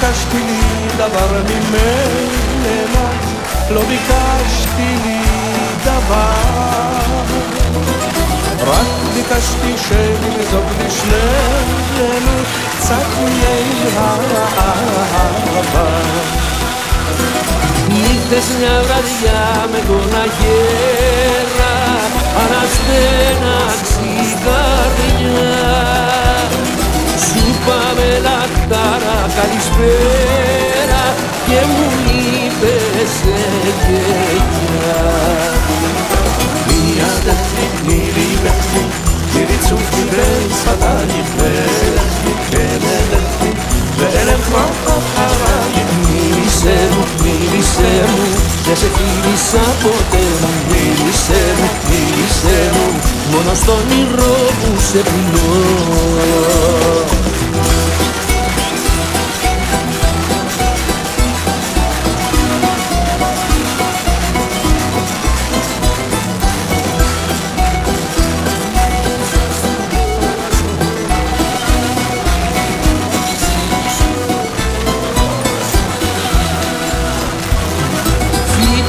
ביקשתי לי דבר ממנה, לא ביקשתי לי דבר, רק ביקשתי שנזוג לשנינו קצת מיי האהבה. ניקטס μια βραδιά με τον αγέρα, αναστέναξη καρδιά. Σου πάμε λαχτάρα καλησπέρα και μου είπες εγγελιά. Μια τεχνή λιβέχτη, γυρίτσουν φιδές σαν τα νυφέχτη. Ελεύθερη, ελεύθερα χαράγει. Μίλησέ μου, μίλησέ μου, δεν σε κύλησα ποτέ. Μίλησέ μου, μίλησέ μου, μόνο στο όνειρο που σε πεινώ.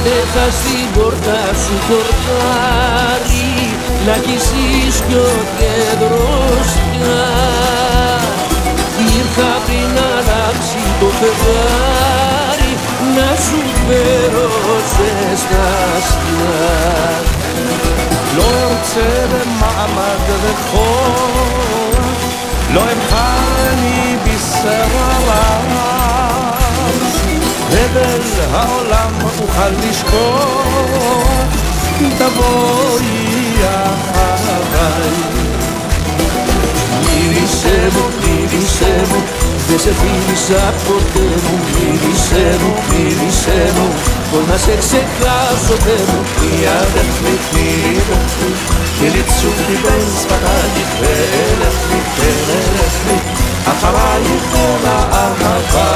Πέταξα στην πόρτα σου κορδάρι, λαγισίς κι ο κέντρος πια. Ήρθα πριν αλλάξει το φεγγάρι, να σου φέρω ζεστασιά. לא ארצה במעמד וחור, לא אמחני בשררה. הבל העולם אוכל לשכוח, תבואי אחריי. מילissea μου, μίλησέ μου, δεν σε φίλησα ποτέ μου. Μίλησέ μου, μίλησέ μου, πως να σε ξεχάσω δεν μου. Η αδερφή, μίλησέ, και λίτσου χτυπές σπατάκι. Ελεύθη, ελεύθη, אחריי כל האהבה.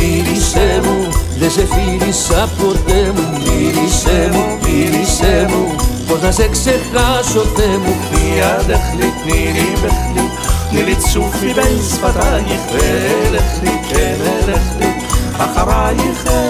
Μίλησέ μου, δεν σε φίλησα ποτέ μου. Μίλησέ μου, μίλησέ μου, πως να σε ξεχάσω Θεέ μου. Μια τεχνή, νυρίμπεχλή, νυρίτσουφι μπες πατάγιχ, ελεχλή, ελεχλή, αχαράιχ.